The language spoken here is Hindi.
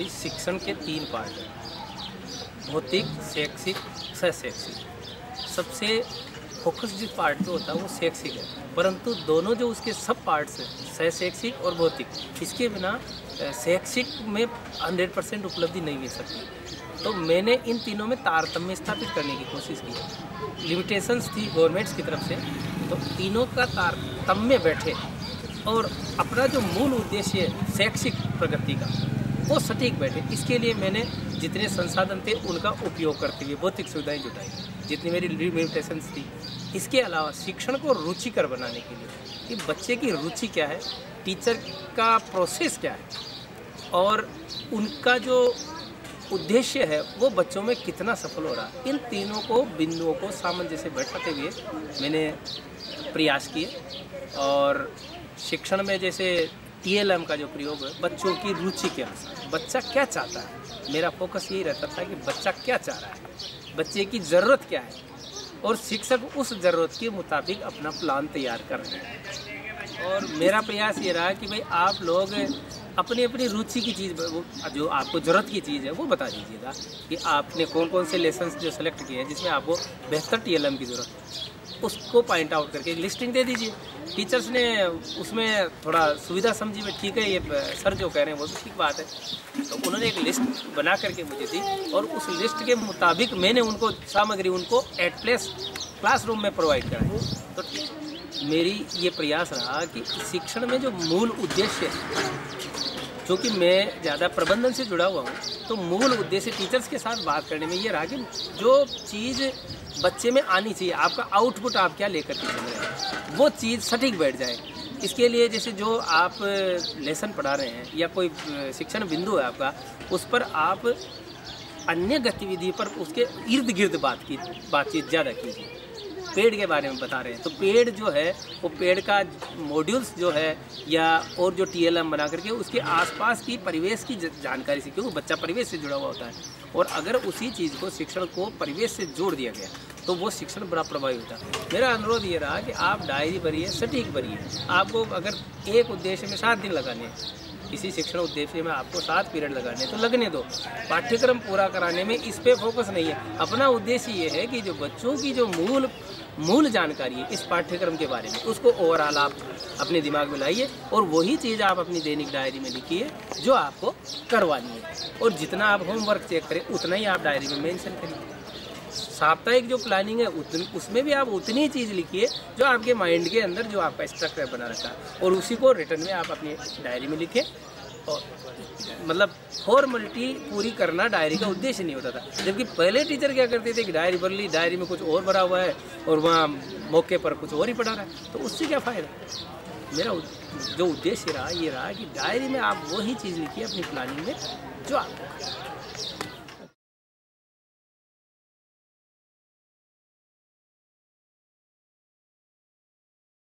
इस शिक्षण के 3 पार्ट हैं, भौतिक, शैक्षिक, सह शैक्षिक। सबसे फोकस जिस पार्ट पे होता है वो शैक्षिक है, परंतु दोनों जो उसके सब पार्ट्स हैं, सह शैक्षिक और भौतिक, इसके बिना शैक्षिक में 100% उपलब्धि नहीं मिल सकती। तो मैंने इन तीनों में तारतम्य स्थापित करने की कोशिश की। लिमिटेशंस थी गवर्नमेंट्स की तरफ से, तो तीनों का तारतम्य बैठे और अपना जो मूल उद्देश्य है शैक्षिक प्रगति का वो सटीक बैठे। इसके लिए मैंने जितने संसाधन थे उनका उपयोग करते हुए भौतिक सुविधाएं जुटाई, जितनी मेरी लिमिटेशंस थी। इसके अलावा शिक्षण को रुचिकर बनाने के लिए कि बच्चे की रुचि क्या है, टीचर का प्रोसेस क्या है और उनका जो उद्देश्य है वो बच्चों में कितना सफल हो रहा है, इन तीनों को बिंदुओं को सामंजस्य बैठाते हुए मैंने प्रयास किए। और शिक्षण में जैसे TLM का जो प्रयोग है, बच्चों की रुचि के अनुसार बच्चा क्या चाहता है, मेरा फोकस यही रहता था कि बच्चा क्या चाह रहा है, बच्चे की ज़रूरत क्या है और शिक्षक उस ज़रूरत के मुताबिक अपना प्लान तैयार कर रहे हैं। और मेरा प्रयास ये रहा कि भाई आप लोग अपनी अपनी रुचि की चीज़, वो जो आपको ज़रूरत की चीज़ है वो बता दीजिएगा कि आपने कौन कौन से लेसन्स जो सेलेक्ट किए हैं जिसमें आपको बेहतर TLM की ज़रूरत है, उसको पॉइंट आउट करके लिस्टिंग दे दीजिए। टीचर्स ने उसमें थोड़ा सुविधा समझी में ठीक है, ये सर जो कह रहे हैं वो भी ठीक बात है, तो उन्होंने एक लिस्ट बना करके मुझे दी और उस लिस्ट के मुताबिक मैंने उनको सामग्री उनको एट प्लेस क्लासरूम में प्रोवाइड कराई। तो मेरी ये प्रयास रहा कि शिक्षण में जो मूल उद्देश्य है, क्योंकि मैं ज़्यादा प्रबंधन से जुड़ा हुआ हूँ, तो मूल उद्देश्य टीचर्स के साथ बात करने में ये रहा कि जो चीज़ बच्चे में आनी चाहिए, आपका आउटपुट आप क्या लेकर के चल रहे हैं, वो चीज़ सटीक बैठ जाए। इसके लिए जैसे जो आप लेसन पढ़ा रहे हैं या कोई शिक्षण बिंदु है आपका, उस पर आप अन्य गतिविधि पर उसके इर्द गिर्द बातचीत ज़्यादा कीजिए। पेड़ के बारे में बता रहे हैं तो पेड़ जो है वो पेड़ का मॉड्यूल्स जो है या और जो TLM बना करके उसके आसपास की परिवेश की जानकारी से, क्योंकि बच्चा परिवेश से जुड़ा हुआ होता है और अगर उसी चीज़ को शिक्षण को परिवेश से जोड़ दिया गया तो वो शिक्षण बड़ा प्रभावी होता है। मेरा अनुरोध ये रहा कि आप डायरी भरिए, सटीक भरिए। आपको अगर एक उद्देश्य में 7 दिन लगाने हैं, किसी शिक्षण उद्देश्य में आपको 7 पीरियड लगाने हैं तो लगने दो। पाठ्यक्रम पूरा कराने में इस पर फोकस नहीं है। अपना उद्देश्य ये है कि जो बच्चों की जो मूल जानकारी है इस पाठ्यक्रम के बारे में, उसको ओवरऑल आप अपने दिमाग में लाइए और वही चीज़ आप अपनी दैनिक डायरी में लिखिए जो आपको करवानी है। और जितना आप होमवर्क चेक करें उतना ही आप डायरी में मेंशन करिए। साप्ताहिक जो प्लानिंग है उसमें भी आप उतनी चीज़ लिखिए जो आपके माइंड के अंदर जो आपका स्ट्रक्चर बना रखा है, और उसी को रिटर्न में आप अपनी डायरी में लिखें। और मतलब फॉर्मलिटी पूरी करना डायरी का उद्देश्य नहीं होता था, जबकि पहले टीचर क्या करते थे कि डायरी भर ली, डायरी में कुछ और भरा हुआ है और वहाँ मौके पर कुछ और ही पढ़ा रहा है, तो उससे क्या फ़ायदा। मेरा जो उद्देश्य रहा ये रहा कि डायरी में आप वही चीज़ लिखिए अपनी प्लानिंग में जो आप